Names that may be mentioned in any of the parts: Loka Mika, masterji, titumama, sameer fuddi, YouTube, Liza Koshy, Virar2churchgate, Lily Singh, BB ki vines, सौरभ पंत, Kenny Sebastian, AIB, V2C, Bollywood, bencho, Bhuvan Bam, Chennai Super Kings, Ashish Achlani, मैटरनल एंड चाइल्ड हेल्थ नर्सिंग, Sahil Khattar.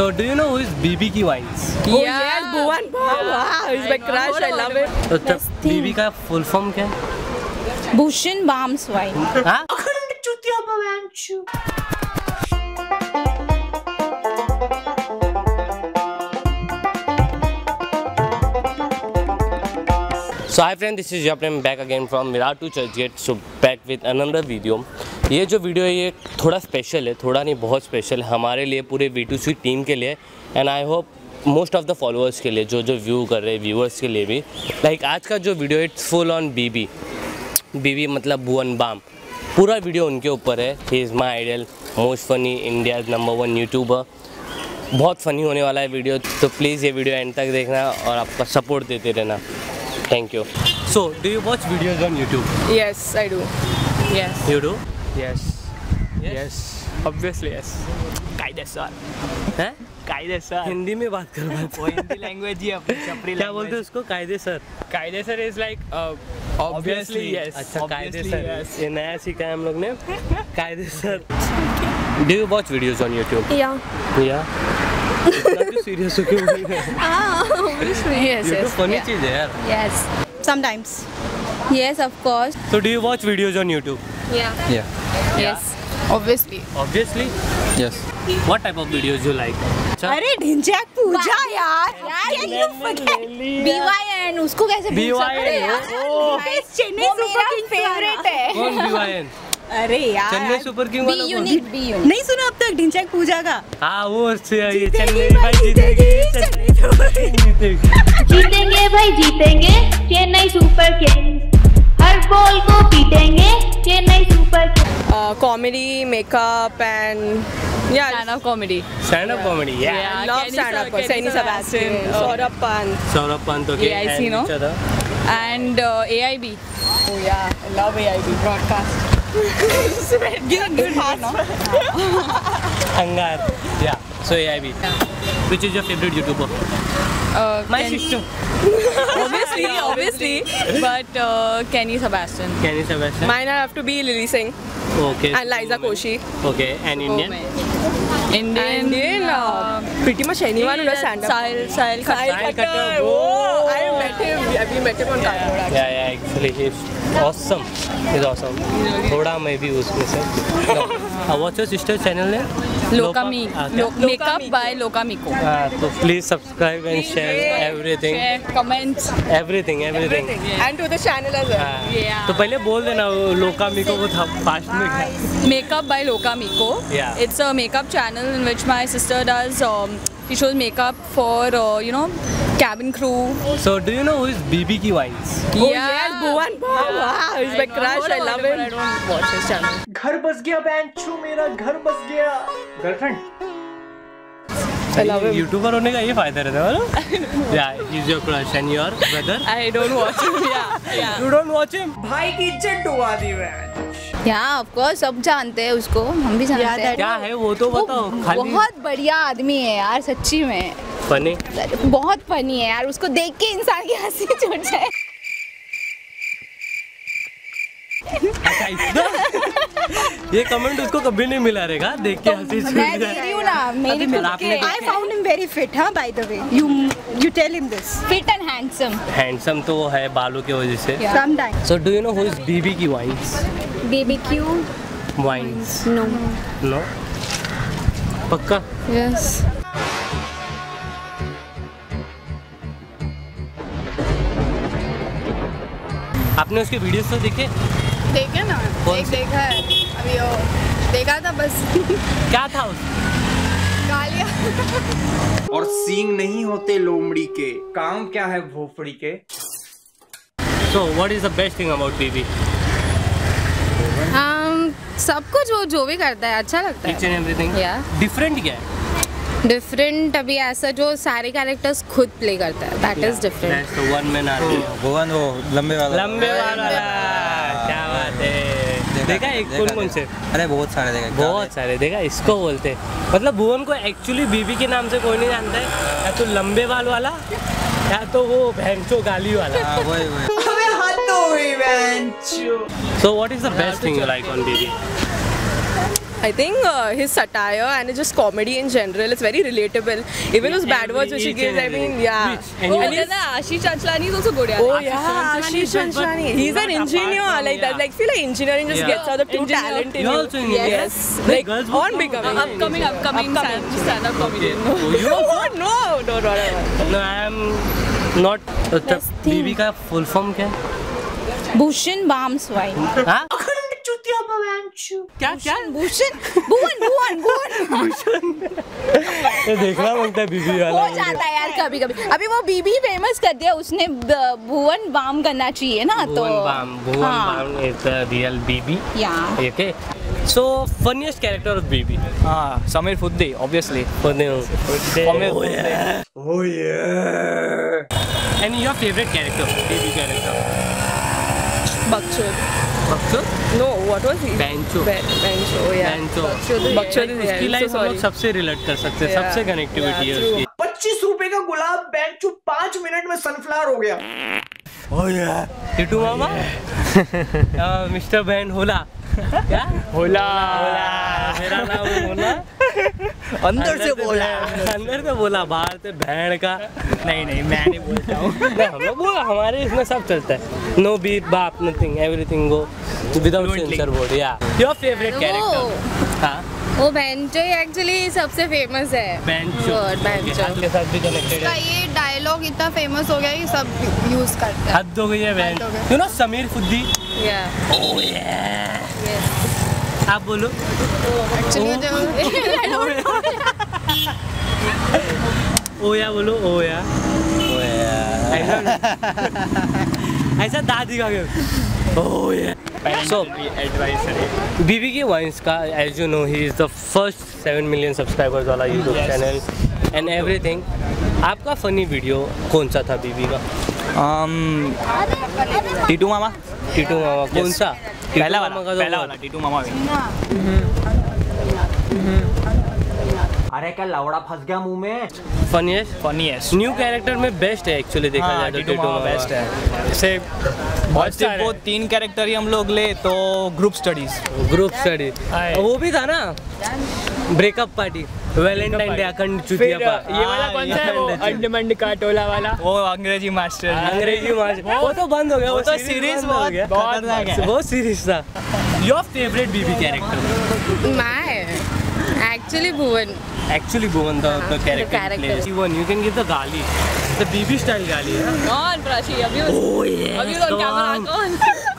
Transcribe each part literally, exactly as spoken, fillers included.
So do you know who is B B ki vines? Oh, yeah. Yes, Bhuvan Bam. Wow, he's my crush. I love it. So B B का full form क्या है? Bhuvan Bam's wife. हाँ? अखंड चुतिया बावंचू. So hi friend, this is your friend back again from Virat to Churchgate. So back with another video. ये जो video है ये थोड़ा स्पेशल है, थोड़ा नहीं बहुत स्पेशल है हमारे लिए, पूरे वी टू सी टीम के लिए and I hope most of the followers के लिए, जो जो व्यू कर रहे हैं व्यूअर्स के लिए भी। लाइक like, आज का जो video it's full on BB BB मतलब भुवन बाम, पूरा वीडियो उनके ऊपर है। He is my idol, most funny, India number one YouTuber. बहुत फ़नी होने वाला है वीडियो, तो प्लीज़ ये वीडियो एंड तक देखना और आपका सपोर्ट देते रहना। Thank you. So do you watch videos on YouTube? Yes I do. Yes you do? Yes. Yes. Yes. Obviously yes. कायदे सर। हैं? कायदे सर। हिंदी में बात कर रहा हूँ। हिंदी लैंग्वेज ही अपनी चपड़ी। क्या बोलते हैं उसको? कायदे सर। कायदे sir is like obviously yes. अच्छा कायदे सर। ये नया सीखा है हम लोग ने। कायदे sir. Do you watch videos on YouTube? Yeah. Yeah. इतना क्यों serious हो क्यों बोल रहे हैं? हाँ, obviously yes. YouTube funny चीज़ है यार। Yes. Sometimes. Yes, of course. So do you watch videos on YouTube? Yeah. Yeah. Yes. Yeah. Obviously. Obviously. Yes. What type of videos you like? अरे ढिंचक पूजा यार, can you forget? B Y N उसको कैसे भूल सकते हैं? वो Chennai super king favourite है। कौन B Y N? अरे यार चेन्नई सुपर किंग वाला कौन? नहीं सुना अब तक ढिंचक पूजा का? हाँ वो ये चेन्नई भाई जीतेगी, जीतेंगे भाई जीतेंगे चेन्नई सुपर किंग, हर बॉल को पीटेंगे Chennai super king. Comedy, makeup and या stand up comedy. Stand up comedy या love stand up. Kenny Sebastian, सौरभ पंत। सौरभ पंत okay and A I B। Oh yeah I love A I B broadcast. Give good heart no अंगार yeah so A I B। Which is your favourite YouTuber? Uh, My Kenny. sister. Obviously, obviously. But uh, Kenny Sebastian. Kenny Sebastian. Mine have to be Lily Singh. Okay. And Liza Koshy. Okay. And Indian. Oh, Indian. Indian. Uh, pretty much anyone who does stand up. Sahil, Sahil, Sahil Khattar. Oh, I met him. We met him on Carnival actually. Yeah, yeah. Actually, he's awesome. He's awesome. Thoda मैं भी उसमें से. What's your sister's channel name? Loka Loka Loka Makeup Mika. by Loka Mika. Ah, so please subscribe and please share yeah. everything. Share, comments. Everything, everything. everything. Yeah. And to the channel as well. Ah. Yeah. तो पहले बोल देना Loka Mika वो था fast में। Makeup by Loka Mika. Yeah. It's a makeup channel in which my sister does. Um, she shows makeup for uh, you know cabin crew. So do you know who is B B ki vines? Yeah. Oh yes, Bhuvan Bam. Wow, he's my crush. I love him. I don't watch his channel. घर बस गया बैंचू, मेरा घर बस गया। Girlfriend YouTuber होने का ये फायदा रहता है ना। Yeah, he's your crush and your brother. I don't watch him. Yeah, yeah. You don't watch him. भाई की इज्जत डुबा दी मैंने। Yeah, of course, सब जानते हैं उसको, हम भी जानते हैं। क्या है वो तो बताओ। बहुत बढ़िया आदमी है यार, सच्ची में। फनी? बहुत फनी है यार, उसको देख के इंसान की हंसी छूट जाए। ये कमेंट उसको कभी नहीं मिला रहेगा, देख के हंसी छूट जाए। मैं दे रही हूँ ना, मेरी मिलाके। I found him very fit, हाँ by the way. You you tell him this. Fit and handsome. Handsome तो है बालों की वजह से। Sometimes. So do you know who is B B की vines? B B की vines. No. No. पक्का? Yes. आपने उसके वीडियोस तो देखे? देखे ना, एक देखा है अभी, वो देखा था बस। क्या था उसमें? और सींग नहीं होते लोमड़ी के, काम क्या है भोपड़ी के। So what is the best thing about BB? um, सब कुछ वो जो भी करता है अच्छा लगता है। Each and everything. Yeah. Different क्या है? डिफरेंट अभी ऐसा जो सारे कैरेक्टर्स खुद प्ले करता है, that is different. One man army. Bhuvan वो लंबे वाला। लंबे वाला। क्या बात है। देखा है कौन कौन से? अरे बहुत सारे देखा। बहुत सारे देखा, इसको बोलते मतलब भुवन को एक्चुअली बीबी के नाम से कोई नहीं जानता है, या तो लंबे बाल वाला या तो वो भैंचो गाली वाला। वही वही। So what is the best thing you like on BB? I think uh, his satire and just comedy in general, it's very relatable. Even yeah, those bad words which he gives, I mean, yeah. Which, and oh, yeah, Ashish Achlani is also good. Yeah. Oh yeah, Ashish Achlani. He's an engineer, from, like yeah. that. Like, feel like engineering just yeah. gets out the true talent in you. Also yes. Yes. Like, like on becoming uh, upcoming, upcoming, upcoming stand-up comedian. Oh no, no, no, no. No, I'm not. B B का full form क्या है? Bhushan Bam swine. हाँ? क्या क्या भूषण भुवन भुवन भुवन ये देखना पड़ता है बीबी वाला हो जाता है यार कभी कभी. अभी वो बीबी फेमस कर दिया उसने, भुवन बाम करना चाहिए ना. तो Bhuvan Bam Bhuvan Bam is the real BB. Yeah okay. So funniest character of BB. हाँ Sameer Fuddi obviously. Oh yeah. And your favourite character BB character? बकचोद. बक्सो? No, what was he? बैंचो. बैंचो, yeah. बैंचो. बक्सो तो इसकी लाइफ हम लोग सबसे रिलेट कर सकते हैं, सबसे कनेक्टिविटी है उसकी. पच्चीस रुपए का गुलाब बैंचो पाँच मिनट में सनफ्लावर हो गया. Oh yeah. टिटूमामा? मिस्टर बैंड होला. क्या? होला. मेरा नाम होला. अंदर से बोला, अंदर से बोला, बाहर से भैंड का. नहीं नहीं मैं नहीं बोलता हूँ. हम लोग बोला हमारे इसमें सब चलता है. नो बीट बाप nothing everything go without censor board. Yeah your favourite character? हाँ वो बैंचो एक्चुअली सबसे फेमस है. बैंचो बैंचो के साथ भी कनेक्टेड है. ये डायलॉग इतना फेमस हो गया कि सब यूज करते हैं. हद हो गई है बैंचो. You know Sameer Fuddi. Yeah oh या. आप बोलो. ओया बोलो. ओया ओया ऐसा ऐसा दादी का क्यों? ओया. सो बीबी की वाइन्स का as you know he is the first seven million subscribers वाला यूट्यूब चैनल एंड एवरीथिंग. आपका फनी वीडियो कौन सा था बीबी का? टीटू मामा. टीटू मामा कौन सा? पहला वाला, पहला वाला टीटू मामा. अरे क्या लावड़ा फंस गया मुंह में. फनीएस्ट फनीएस्ट न्यू कैरेक्टर में बेस्ट है एक्चुअली. देखा जाए तो टीटू मामा बेस्ट है. जैसे बहुत वो तीन कैरेक्टर ही हम लोग ले तो ग्रुप स्टडीज. ग्रुप स्टडी वो भी था ना. Breakup party. वैलेंटाइन डे अखंड चुतिया पा. ये वाला कौन सा है? वो अंडमंड का टोला वाला. वो अंग्रेजी मास्टर. अंग्रेजी मास्टर वो तो बंद हो गया. वो तो सीरीज बंद हो गया. बहुत बहुत सीरीज था. Your favourite BB character? मैं एक्चुअली भुवन. एक्चुअली भुवन था तो character. Bhuvan you can give the गाली द बीबी स्टाइल गाली. कौन प्राची? अभी अभी कौन कैमरा कौन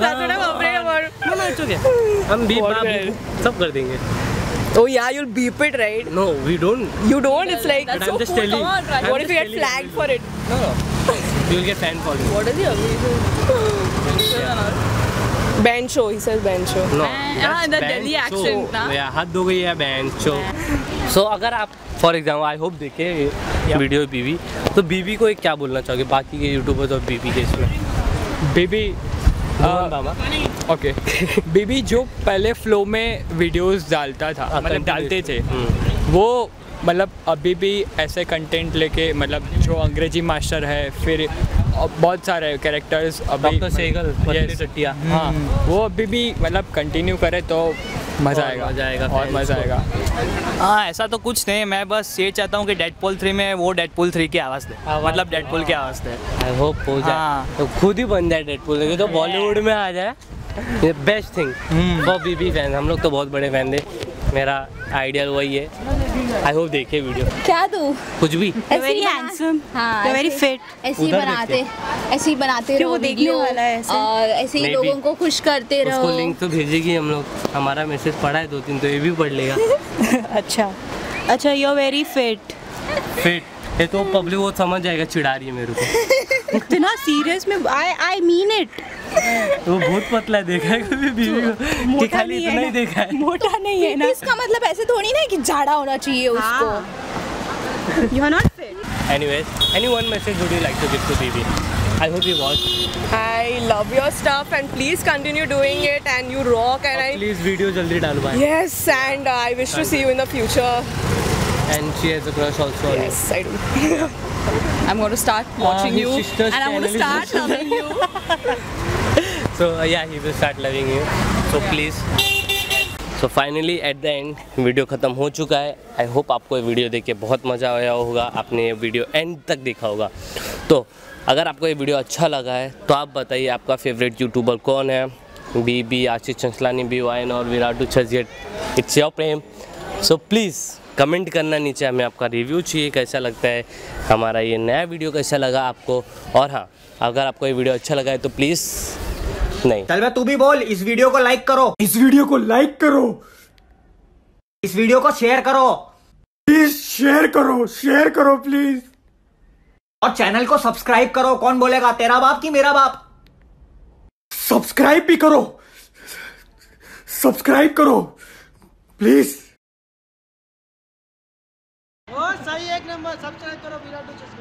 थोड़ा वापरे और नो नो चुके हम बीप बाप सब कर देंगे. Oh yeah, you'll beep it, right? No, we don't. You don't. It's like that's so cool. Come on, what if you get flagged for it? No, no. You'll get fan following. What is he again? Bencho. He says Bencho. No. Ah, the Delhi accent, na? Yeah, hadd ho gayi hai Bencho. So, अगर आप, for example, I hope देखें video BB, तो BB को एक क्या बोलना चाहोगे बाकी के यूट्यूबर्स और बीबी के इसमें? बीबी ओके. बीबी जो पहले फ्लो में वीडियोस डालता था मतलब डालते थे वो मतलब अभी भी ऐसे कंटेंट लेके मतलब जो अंग्रेजी मास्टर है फिर बहुत सारे कैरेक्टर्स अभी डॉक्टर सेगल पत्तिया. हाँ वो अभी भी मतलब कंटिन्यू करे तो मज़ा आएगा. मज़ा आएगा और मज़ा आएगा. हाँ ऐसा तो कुछ नहीं. मैं बस ये चाहता हूँ कि डेडपूल थ्री में वो डेडपूल थ्री की आवाज़ दे. मतलब डेडपूल की आवाज़ दे. आई होप हो जाए तो खुद ही बन जाए डेडपूल. तो बॉलीवुड में आ जाए best thing for BB fan. हम लोग तो बहुत बड़े फैन थे. मेरा आइडियल वही है. आई होप देखे वीडियो. क्या तू कुछ भी वेरी हैंडसम. हाँ वेरी फिट. ऐसे ही बनाते ऐसे ही बनाते रहो. देखने वाला है और ऐसे ही लोगों को खुश करते रहो. उसको लिंक तो भेजेगी हम लोग. हमारा मैसेज पढ़ा है दो तीन तो ये भी पढ़ लेगा. अच्छा अच्छा you are very fit. Fit ये तो पब्लिक वो समझ जाएगा. चिढ़ा रही है मेरे को इतना सीरियस में. I I mean it. वो बहुत पतला देखा है कभी बीवी को कि खाली इतना ही देखा है. मोटा नहीं है ना. इसका मतलब ऐसे थोड़ी ना कि झाड़ा होना चाहिए उसको. You are not fit. Anyways any one message would you like to give to BB? I hope you watch. I love your stuff and please continue doing it and you rock. And I please video जल्दी डाल भाई. Yes and I wish to see you in the future. And she has a crush also. Yes, I do. I'm going to start watching uh, you, and I'm going to start loving you. So uh, yeah, he will start loving you. So yeah. Please. So finally at the end video ख़त्म हो चुका है। I hope आपको ये video देख के बहुत मज़ा आया होगा, आपने ये वीडियो एंड तक देखा होगा। तो अगर आपको ये वीडियो अच्छा लगा है तो आप बताइए आपका फेवरेट यूट्यूबर कौन है। बीबी, आशीष अचलानी, बी वाइन और विराटू छजियट, it's your Prem. So please comment करना नीचे, हमें आपका रिव्यू चाहिए, कैसा लगता है हमारा ये नया वीडियो, कैसा लगा आपको। और हाँ, अगर आपको ये वीडियो अच्छा लगा है तो प्लीज़ नहीं चल मैं तू भी बोल, इस वीडियो को लाइक करो, इस वीडियो को लाइक करो, इस वीडियो को शेयर करो, प्लीज शेयर करो, शेयर करो प्लीज, और चैनल को सब्सक्राइब करो। कौन बोलेगा, तेरा बाप की मेरा बाप? सब्सक्राइब भी करो, सब्सक्राइब करो प्लीज। और सही एक नंबर सब्सक्राइब करो।